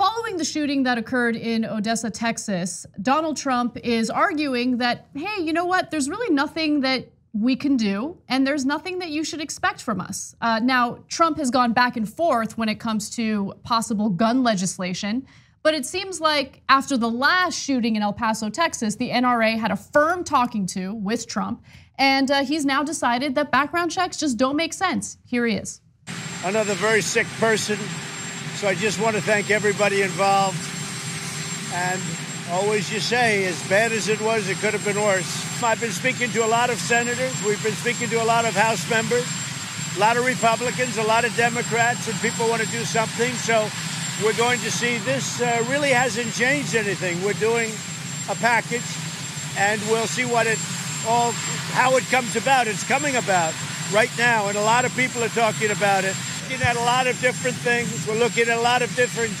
Following the shooting that occurred in Odessa, Texas, Donald Trump is arguing that, hey, you know what? There's really nothing that we can do, and there's nothing that you should expect from us. Now, Trump has gone back and forth when it comes to possible gun legislation, but it seems like after the last shooting in El Paso, Texas, the NRA had a firm talking to with Trump, and he's now decided that background checks just don't make sense. Here he is. Another very sick person. So I just want to thank everybody involved. And always you say, as bad as it was, it could have been worse. I've been speaking to a lot of senators. We've been speaking to a lot of House members, a lot of Republicans, a lot of Democrats, and people want to do something. So we're going to see this really hasn't changed anything. We're doing a package, and we'll see what it all, how it comes about. It's coming about right now, and a lot of people are talking about it. We're looking at a lot of different things. We're looking at a lot of different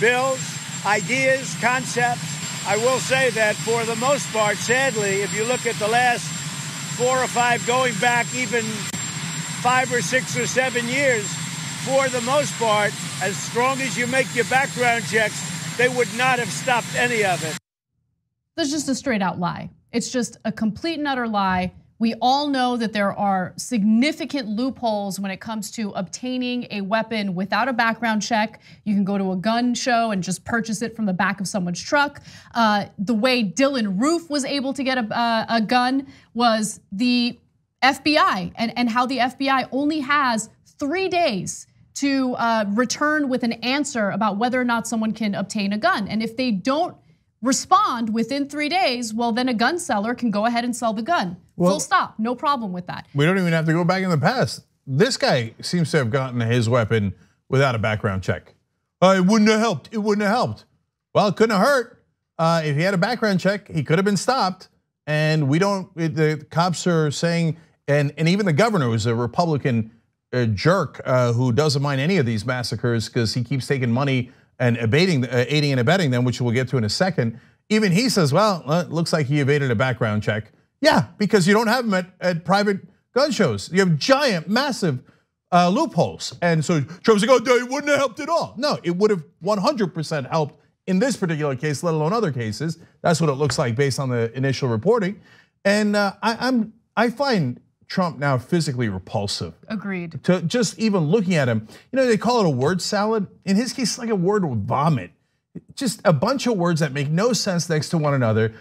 bills, ideas, concepts. I will say that for the most part, sadly, if you look at the last 4 or 5, going back even 5 or 6 or 7 years, for the most part, as strong as you make your background checks, they would not have stopped any of it. That's just a straight out lie. It's just a complete and utter lie. We all know that there are significant loopholes when it comes to obtaining a weapon without a background check. You can go to a gun show and just purchase it from the back of someone's truck. The way Dylann Roof was able to get a gun was the FBI, and how the FBI only has 3 days to return with an answer about whether or not someone can obtain a gun. And if they don't respond within 3 days, well, then a gun seller can go ahead and sell the gun. Well, full stop, no problem with that. We don't even have to go back in the past. This guy seems to have gotten his weapon without a background check. Oh, it wouldn't have helped, it wouldn't have helped. Well, it couldn't have hurt. If he had a background check, he could have been stopped. And we don't, the cops are saying, and even the governor was a Republican jerk who doesn't mind any of these massacres because he keeps taking money and aiding and abetting them, which we'll get to in a second. Even he says, well, it looks like he evaded a background check. Yeah, because you don't have them at private gun shows. You have giant, massive loopholes. And so Trump's like, oh, it wouldn't have helped at all. No, it would have 100% helped in this particular case, let alone other cases. That's what it looks like based on the initial reporting. And I find Trump now physically repulsive. Agreed. To just even looking at him, you know, they call it a word salad. In his case, it's like a word vomit. Just a bunch of words that make no sense next to one another.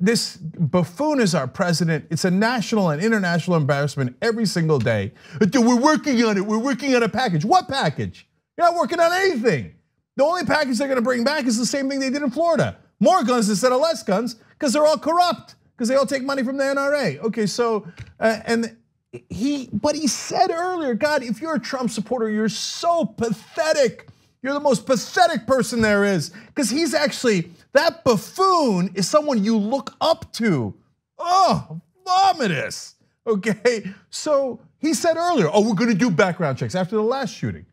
This buffoon is our president. It's a national and international embarrassment every single day. We're working on it. We're working on a package. What package? You're not working on anything. The only package they're gonna bring back is the same thing they did in Florida. More guns instead of less guns, because they're all corrupt, because they all take money from the NRA. Okay, so, but he said earlier, God, if you're a Trump supporter, you're so pathetic. You're the most pathetic person there is, because he's actually, that buffoon is someone you look up to. Oh, vomitous, okay? So he said earlier, oh, we're gonna do background checks after the last shooting.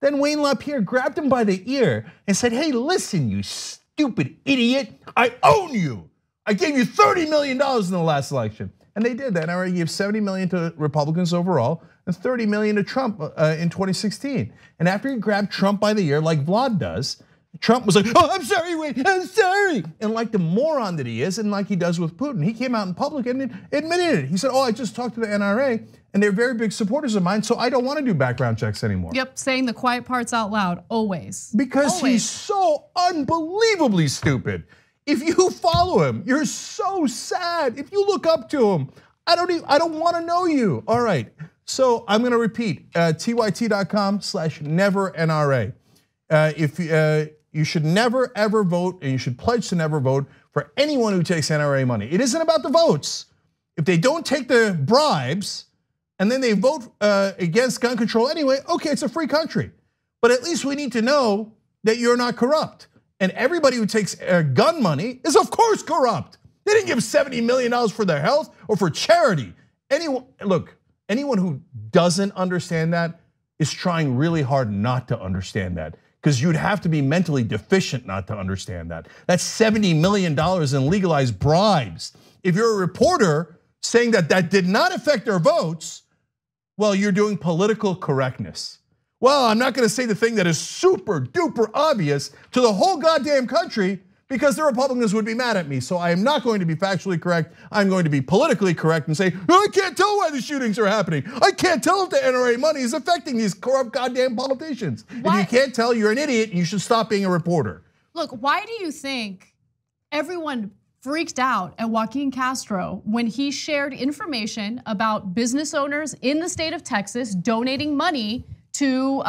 Then Wayne LaPierre grabbed him by the ear and said, hey, listen, you stupid idiot, I own you. I gave you $30 million in the last election. And they did that. NRA gave $70 million to Republicans overall and $30 million to Trump in 2016. And after he grabbed Trump by the ear, like Vlad does, Trump was like, oh, I'm sorry, Wayne, I'm sorry. And like the moron that he is, and like he does with Putin, he came out in public and admitted it. He said, oh, I just talked to the NRA and they're very big supporters of mine, so I don't want to do background checks anymore. Yep, saying the quiet parts out loud, always. Because he's so unbelievably stupid. If you follow him, you're so sad. If you look up to him, I don't want to know you. All right, so I'm gonna repeat, tyt.com/neverNRA. You should never ever vote, and you should pledge to never vote for anyone who takes NRA money. It isn't about the votes. If they don't take the bribes and then they vote against gun control anyway, okay, it's a free country. But at least we need to know that you're not corrupt. And everybody who takes gun money is of course corrupt. They didn't give $70 million for their health or for charity. Anyone who doesn't understand that is trying really hard not to understand that, because you'd have to be mentally deficient not to understand that. That's $70 million in legalized bribes. If you're a reporter saying that that did not affect their votes, well, you're doing political correctness. well, I'm not gonna say the thing that is super duper obvious to the whole goddamn country because the Republicans would be mad at me. So I am not going to be factually correct. I'm going to be politically correct and say, I can't tell why the shootings are happening. I can't tell if the NRA money is affecting these corrupt goddamn politicians. Why? If you can't tell, you're an idiot and you should stop being a reporter. Look, why do you think everyone freaked out at Joaquin Castro when he shared information about business owners in the state of Texas donating money to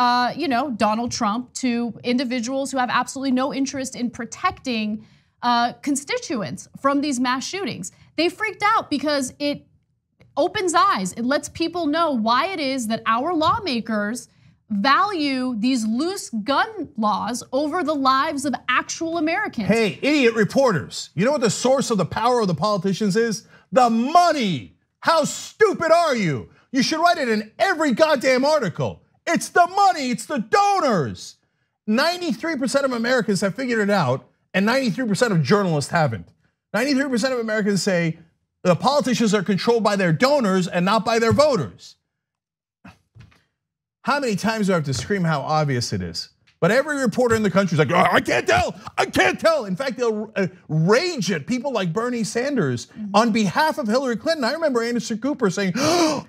Donald Trump, to individuals who have absolutely no interest in protecting constituents from these mass shootings? They freaked out because it opens eyes. It lets people know why it is that our lawmakers value these loose gun laws over the lives of actual Americans. Hey, idiot reporters, you know what the source of the power of the politicians is? The money. How stupid are you? You should write it in every goddamn article. It's the money, it's the donors. 93% of Americans have figured it out, and 93% of journalists haven't. 93% of Americans say the politicians are controlled by their donors and not by their voters. How many times do I have to scream how obvious it is? But every reporter in the country is like, I can't tell, I can't tell. In fact, they'll rage at people like Bernie Sanders on behalf of Hillary Clinton. I remember Anderson Cooper saying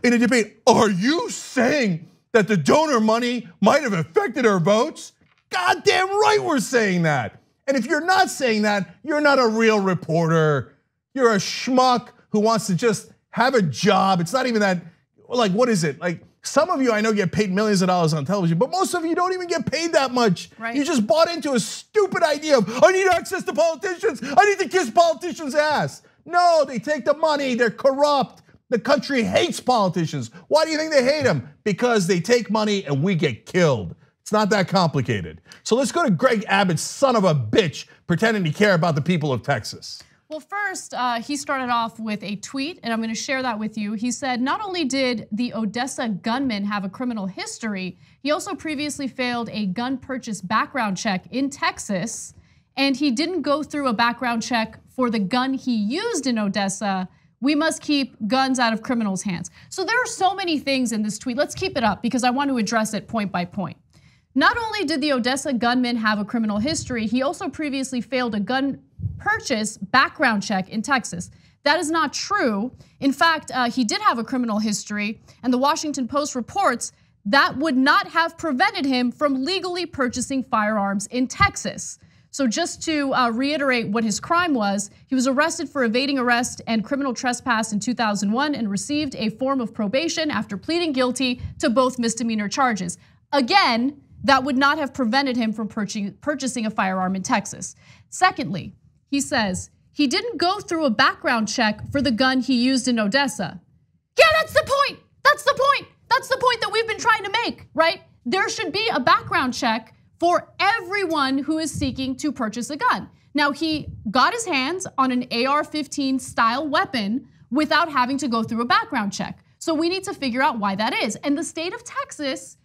in a debate, are you saying that the donor money might have affected our votes? Goddamn right we're saying that. And if you're not saying that, you're not a real reporter. You're a schmuck who wants to just have a job. It's not even that, like, what is it? Like, some of you I know get paid millions of dollars on television, but most of you don't even get paid that much. Right. You just bought into a stupid idea of, I need access to politicians. I need to kiss politicians' ass. No, they take the money, they're corrupt. The country hates politicians. Why do you think they hate them? Because they take money and we get killed. It's not that complicated. So let's go to Greg Abbott, son of a bitch, pretending to care about the people of Texas. Well, first, he started off with a tweet, and I'm gonna share that with you. He said, not only did the Odessa gunman have a criminal history, he also previously failed a gun purchase background check in Texas, and he didn't go through a background check for the gun he used in Odessa. We must keep guns out of criminals' hands. So there are so many things in this tweet. Let's keep it up because I want to address it point by point. Not only did the Odessa gunman have a criminal history, he also previously failed a gun purchase background check in Texas. That is not true. In fact, he did have a criminal history, and the Washington Post reports that would not have prevented him from legally purchasing firearms in Texas. So just to reiterate what his crime was, he was arrested for evading arrest and criminal trespass in 2001 and received a form of probation after pleading guilty to both misdemeanor charges. Again, that would not have prevented him from purchasing a firearm in Texas. Secondly, he says he didn't go through a background check for the gun he used in Odessa. Yeah, that's the point. That's the point. That's the point that we've been trying to make, right? There should be a background check for everyone who is seeking to purchase a gun. Now, he got his hands on an AR-15 style weapon without having to go through a background check. So we need to figure out why that is. And the state of Texas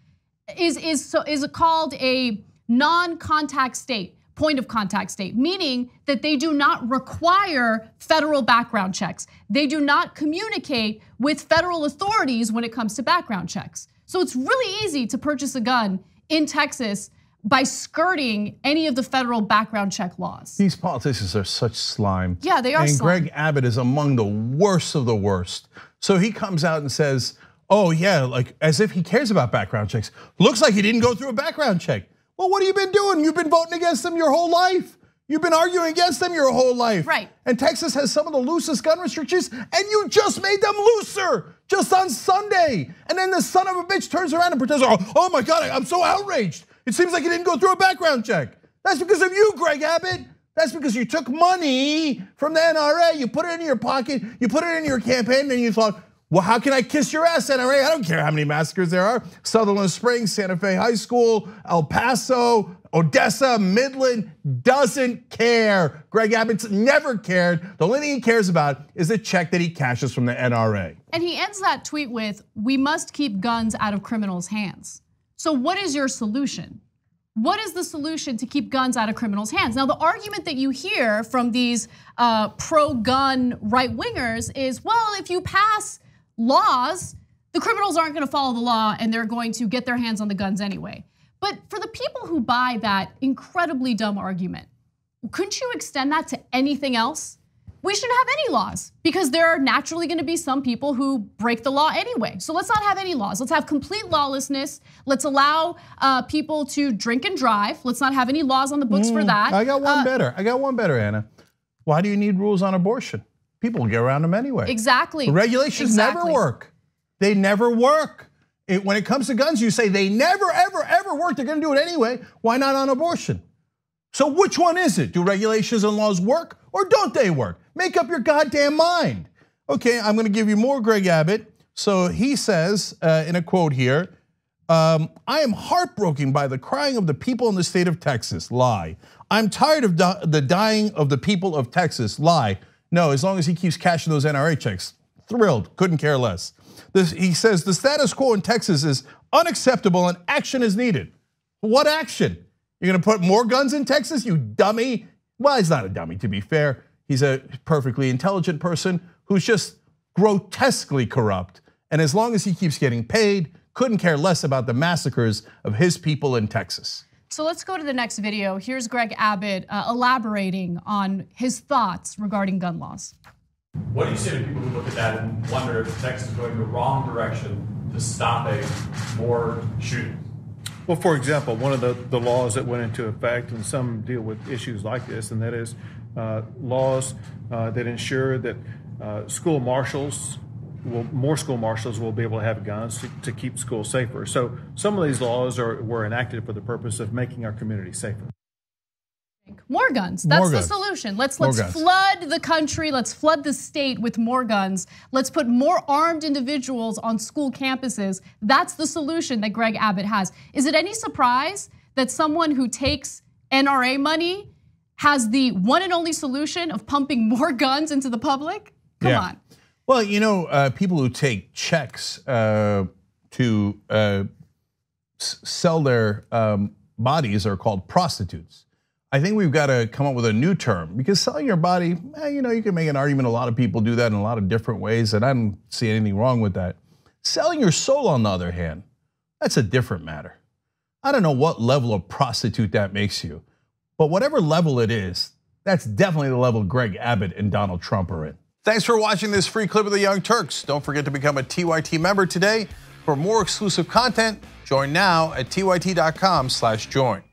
is called a non-contact state, point of contact state, meaning that they do not require federal background checks. They do not communicate with federal authorities when it comes to background checks. So it's really easy to purchase a gun in Texas by skirting any of the federal background check laws. These politicians are such slime. Yeah, they are slime. And Greg Abbott is among the worst of the worst. So he comes out and says, oh yeah, like as if he cares about background checks. Looks like he didn't go through a background check. Well, what have you been doing? You've been voting against them your whole life. You've been arguing against them your whole life. Right. And Texas has some of the loosest gun restrictions, and you just made them looser just on Sunday. And then the son of a bitch turns around and pretends, oh my God, I'm so outraged. It seems like he didn't go through a background check. That's because of you, Greg Abbott. That's because you took money from the NRA, you put it in your pocket, you put it in your campaign, and you thought, well, how can I kiss your ass, NRA? I don't care how many massacres there are. Sutherland Springs, Santa Fe High School, El Paso, Odessa, Midland, doesn't care. Greg Abbott's never cared. The only thing he cares about is the check that he cashes from the NRA. And he ends that tweet with, we must keep guns out of criminals' hands. So what is your solution? What is the solution to keep guns out of criminals' hands? Now, the argument that you hear from these pro-gun right-wingers is, well, if you pass laws the criminals aren't going to follow the law and they're going to get their hands on the guns anyway. But for the people who buy that incredibly dumb argument, couldn't you extend that to anything else? We shouldn't have any laws because there are naturally going to be some people who break the law anyway. So let's not have any laws. Let's have complete lawlessness. Let's allow people to drink and drive. Let's not have any laws on the books for that. I got one better. I got one better, Anna. Why do you need rules on abortion? People will get around them anyway. Exactly. Regulations never work. They never work. When it comes to guns, you say they never, ever, ever work. They're going to do it anyway. Why not on abortion? So which one is it? Do regulations and laws work or don't they work? Make up your goddamn mind. Okay, I'm going to give you more Greg Abbott. So he says in a quote here, I am heartbroken by the crying of the people in the state of Texas. Lie. I'm tired of the dying of the people of Texas. Lie. No, as long as he keeps cashing those NRA checks. Thrilled, couldn't care less. He says the status quo in Texas is unacceptable and action is needed. What action? You're gonna put more guns in Texas, you dummy? Well, he's not a dummy, to be fair. He's a perfectly intelligent person who's just grotesquely corrupt. And as long as he keeps getting paid, couldn't care less about the massacres of his people in Texas. So let's go to the next video. Here's Greg Abbott elaborating on his thoughts regarding gun laws. What do you say to people who look at that and wonder if Texas is going the wrong direction to stopping more shootings? Well, for example, one of the laws that went into effect, and some deal with issues like this, and that is laws that ensure that school marshals, more school marshals will be able to have guns to keep schools safer. So some of these laws were enacted for the purpose of making our community safer. More guns, that's the solution. Let's flood the country, let's flood the state with more guns. Let's put more armed individuals on school campuses. That's the solution that Greg Abbott has. Is it any surprise that someone who takes NRA money has the one and only solution of pumping more guns into the public? Come on. Well, you know, people who take checks to sell their bodies are called prostitutes. I think we've got to come up with a new term because selling your body, you know, you can make an argument. A lot of people do that in a lot of different ways, and I don't see anything wrong with that. Selling your soul, on the other hand, that's a different matter. I don't know what level of prostitute that makes you, but whatever level it is, that's definitely the level Greg Abbott and Donald Trump are in. Thanks for watching this free clip of The Young Turks. Don't forget to become a TYT member today. For more exclusive content, join now at tyt.com/join.